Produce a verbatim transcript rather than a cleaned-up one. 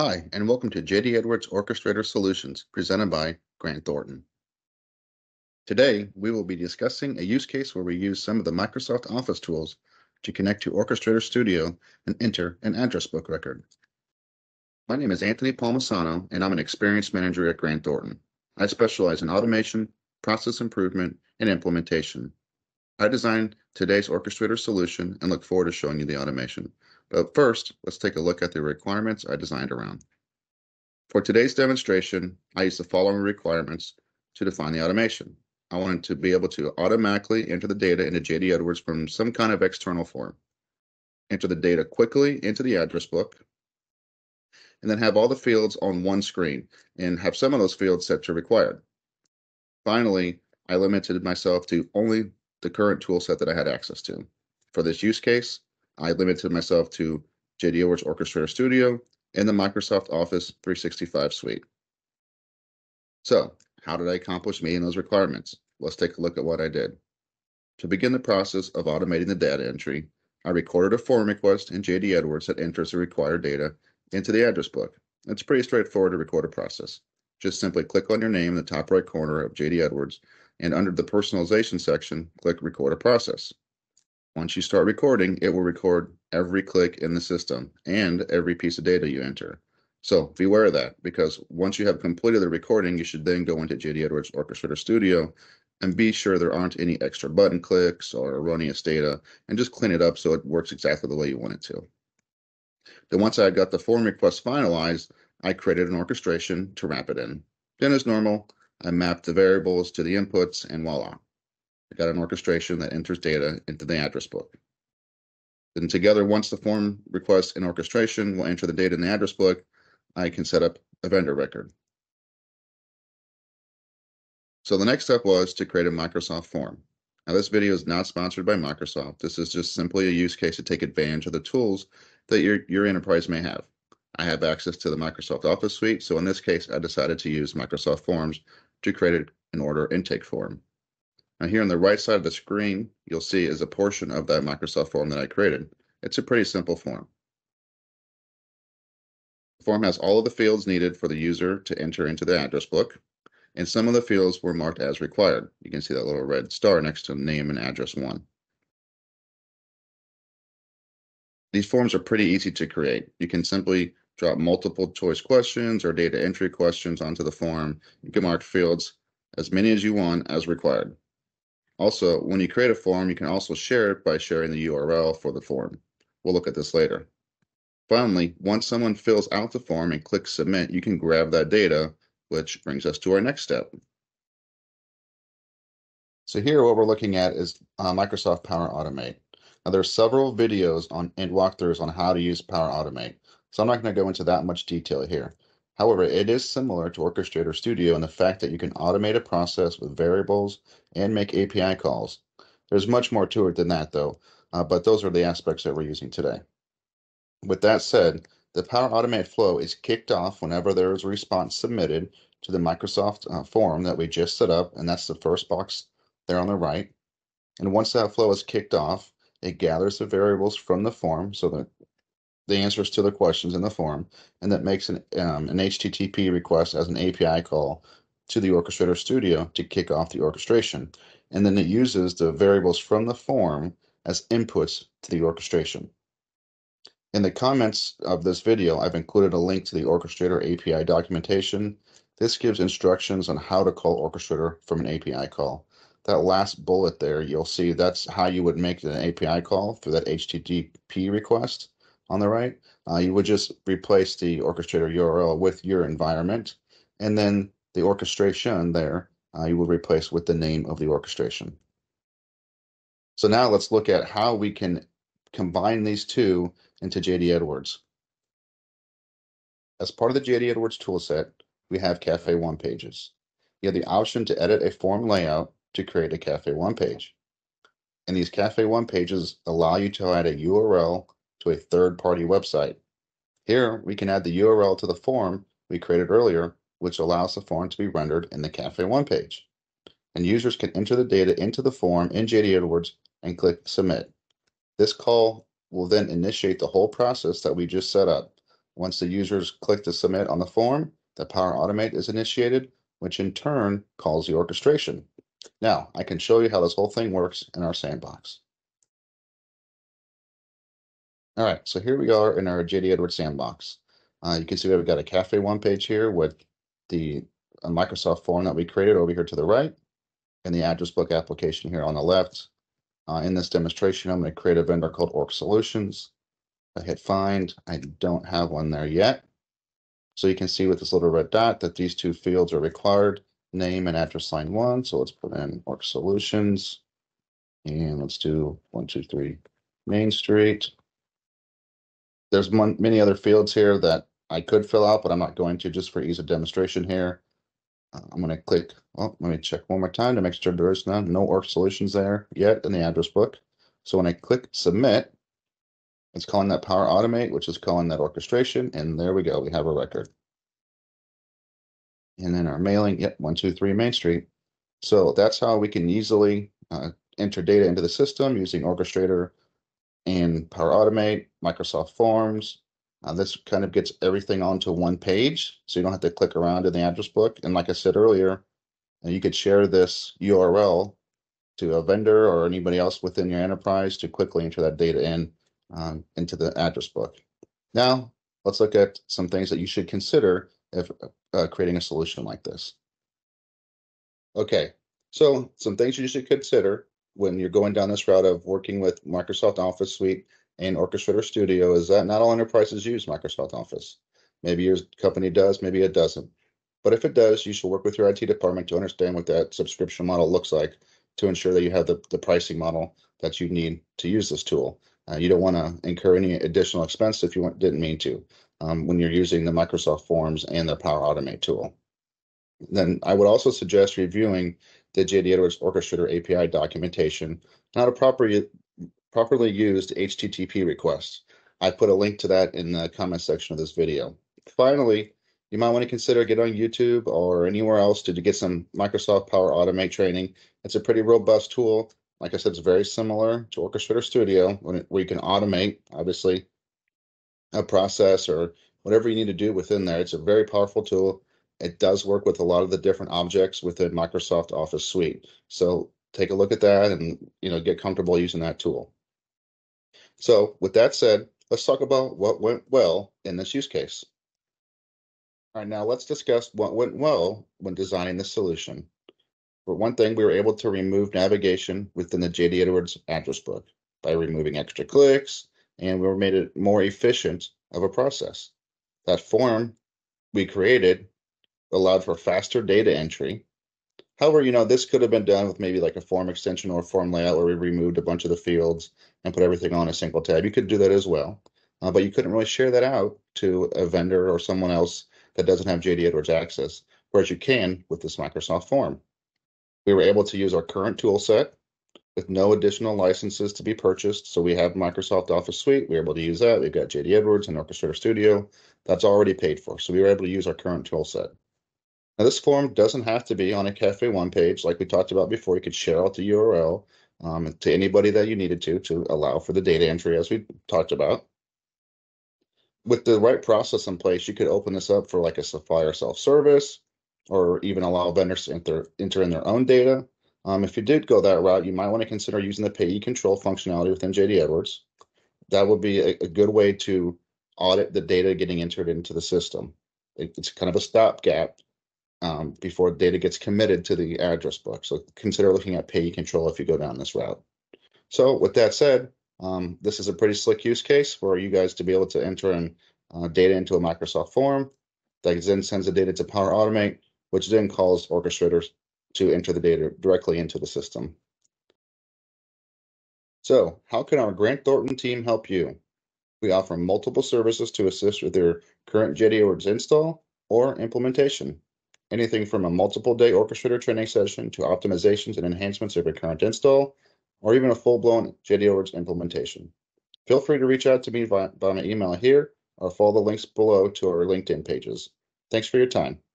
Hi, and welcome to J D Edwards Orchestrator Solutions, presented by Grant Thornton. Today, we will be discussing a use case where we use some of the Microsoft Office tools to connect to Orchestrator Studio and enter an address book record. My name is Anthony Palmasano, and I'm an experienced manager at Grant Thornton. I specialize in automation, process improvement, and implementation. I designed today's Orchestrator solution and look forward to showing you the automation. But first, let's take a look at the requirements I designed around. For today's demonstration, I used the following requirements to define the automation. I wanted to be able to automatically enter the data into J D Edwards from some kind of external form, enter the data quickly into the address book, and then have all the fields on one screen and have some of those fields set to required. Finally, I limited myself to only the current tool set that I had access to. For this use case, I limited myself to J D Edwards Orchestrator Studio and the Microsoft Office three sixty-five suite. So how did I accomplish meeting those requirements? Let's take a look at what I did. To begin the process of automating the data entry, I recorded a form request in J D Edwards that enters the required data into the address book. It's pretty straightforward to record a process. Just simply click on your name in the top right corner of J D Edwards, and under the personalization section, click record a process. Once you start recording, it will record every click in the system and every piece of data you enter. So beware of that, because once you have completed the recording, you should then go into J D Edwards Orchestrator Studio and be sure there aren't any extra button clicks or erroneous data, and just clean it up so it works exactly the way you want it to. Then once I got the form request finalized, I created an orchestration to wrap it in. Then as normal, I mapped the variables to the inputs, and voila. I got an orchestration that enters data into the address book. Then together, once the form request and orchestration will enter the data in the address book, I can set up a vendor record. So the next step was to create a Microsoft form. Now, this video is not sponsored by Microsoft. This is just simply a use case to take advantage of the tools that your, your enterprise may have. I have access to the Microsoft Office suite, so in this case, I decided to use Microsoft Forms to create an order intake form. Now, here on the right side of the screen, you'll see is a portion of that Microsoft form that I created. It's a pretty simple form. The form has all of the fields needed for the user to enter into the address book, and some of the fields were marked as required. You can see that little red star next to name and address one. These forms are pretty easy to create. You can simply drop multiple choice questions or data entry questions onto the form. You can mark fields as many as you want as required. Also, when you create a form, you can also share it by sharing the U R L for the form. We'll look at this later. Finally, once someone fills out the form and clicks submit, you can grab that data, which brings us to our next step. So here, what we're looking at is uh, Microsoft Power Automate. Now, there are several videos on, and walkthroughs on how to use Power Automate, so I'm not going to go into that much detail here. However, it is similar to Orchestrator Studio in the fact that you can automate a process with variables and make A P I calls. There's much more to it than that, though, uh, but those are the aspects that we're using today. With that said, the Power Automate flow is kicked off whenever there is a response submitted to the Microsoft uh, form that we just set up, and that's the first box there on the right. And once that flow is kicked off, it gathers the variables from the form, so that the answers to the questions in the form, and that makes an, um, an H T T P request as an A P I call to the Orchestrator Studio to kick off the orchestration. And then it uses the variables from the form as inputs to the orchestration. In the comments of this video, I've included a link to the Orchestrator A P I documentation. This gives instructions on how to call Orchestrator from an A P I call. That last bullet there, you'll see that's how you would make an A P I call through that H T T P request. On the right, uh, you would just replace the orchestrator U R L with your environment, and then the orchestration there uh, you will replace with the name of the orchestration. So now let's look at how we can combine these two into J D Edwards. As part of the J D Edwards toolset, we have Cafe One pages. You have the option to edit a form layout to create a Cafe One page. And these Cafe One pages allow you to add a U R L to a third-party website. Here, we can add the U R L to the form we created earlier, which allows the form to be rendered in the Cafe One page. And users can enter the data into the form in J D Edwards and click Submit. This call will then initiate the whole process that we just set up. Once the users click to submit on the form, the Power Automate is initiated, which in turn calls the orchestration. Now, I can show you how this whole thing works in our sandbox. All right, so here we are in our J D Edwards sandbox. Uh, you can see we've got a Cafe One page here with the uh, Microsoft form that we created over here to the right, and the address book application here on the left. Uh, in this demonstration, I'm going to create a vendor called Orc Solutions. I hit find. I don't have one there yet. So you can see with this little red dot that these two fields are required, name and address line one. So let's put in Orc Solutions, and let's do one two three Main Street. There's mon many other fields here that I could fill out, but I'm not going to just for ease of demonstration here. Uh, I'm going to click, well, let me check one more time to make sure there is none, no Orc Solutions there yet in the address book. So when I click submit, it's calling that Power Automate, which is calling that orchestration. And there we go. We have a record. And then our mailing, yep, one two three Main Street. So that's how we can easily uh, enter data into the system using Orchestrator and Power Automate, Microsoft Forms. Uh, this kind of gets everything onto one page, so you don't have to click around in the address book. And like I said earlier, you could share this U R L to a vendor or anybody else within your enterprise to quickly enter that data in um, into the address book. Now, let's look at some things that you should consider if uh, creating a solution like this. Okay, so some things you should consider when you're going down this route of working with Microsoft Office Suite and Orchestrator Studio is that not all enterprises use Microsoft Office. Maybe your company does, maybe it doesn't. But if it does, you should work with your I T department to understand what that subscription model looks like to ensure that you have the, the pricing model that you need to use this tool. Uh, you don't want to incur any additional expense if you want, didn't mean to um, when you're using the Microsoft Forms and the Power Automate tool. Then I would also suggest reviewing the J D Edwards Orchestrator A P I documentation, not a proper properly used H T T P request. I put a link to that in the comment section of this video. Finally, you might want to consider getting on YouTube or anywhere else to, to get some Microsoft Power Automate training. It's a pretty robust tool. Like I said, it's very similar to Orchestrator Studio, when it, where you can automate, obviously, a process or whatever you need to do within there. It's a very powerful tool. It does work with a lot of the different objects within Microsoft Office Suite. So take a look at that and you know get comfortable using that tool. So with that said, let's talk about what went well in this use case. All right, now let's discuss what went well when designing this solution. For one thing, we were able to remove navigation within the J D Edwards address book by removing extra clicks, and we were made it more efficient of a process. That form we created allowed for faster data entry. However, you know, this could have been done with maybe like a form extension or a form layout where we removed a bunch of the fields and put everything on a single tab. You could do that as well, uh, but you couldn't really share that out to a vendor or someone else that doesn't have J D Edwards access, whereas you can with this Microsoft form. We were able to use our current tool set with no additional licenses to be purchased. So we have Microsoft Office Suite. We're able to use that. We've got J D Edwards and Orchestrator Studio. That's already paid for. So we were able to use our current tool set. Now, this form doesn't have to be on a Cafe One page like we talked about before. You could share out the U R L um, to anybody that you needed to to allow for the data entry as we talked about. With the right process in place, you could open this up for like a supplier self-service or even allow vendors to enter, enter in their own data. Um, if you did go that route, you might want to consider using the payee control functionality within J D Edwards. That would be a, a good way to audit the data getting entered into the system. It, it's kind of a stopgap Um, before data gets committed to the address book. So consider looking at payee control if you go down this route. So with that said, um, this is a pretty slick use case for you guys to be able to enter in uh, data into a Microsoft form that then sends the data to Power Automate, which then calls orchestrators to enter the data directly into the system. So how can our Grant Thornton team help you? We offer multiple services to assist with your current J D Edwards install or implementation. Anything from a multiple day orchestrator training session to optimizations and enhancements of your current install, or even a full-blown J D Edwards implementation. Feel free to reach out to me via, via my email here or follow the links below to our LinkedIn pages. Thanks for your time.